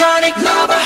electronic lover.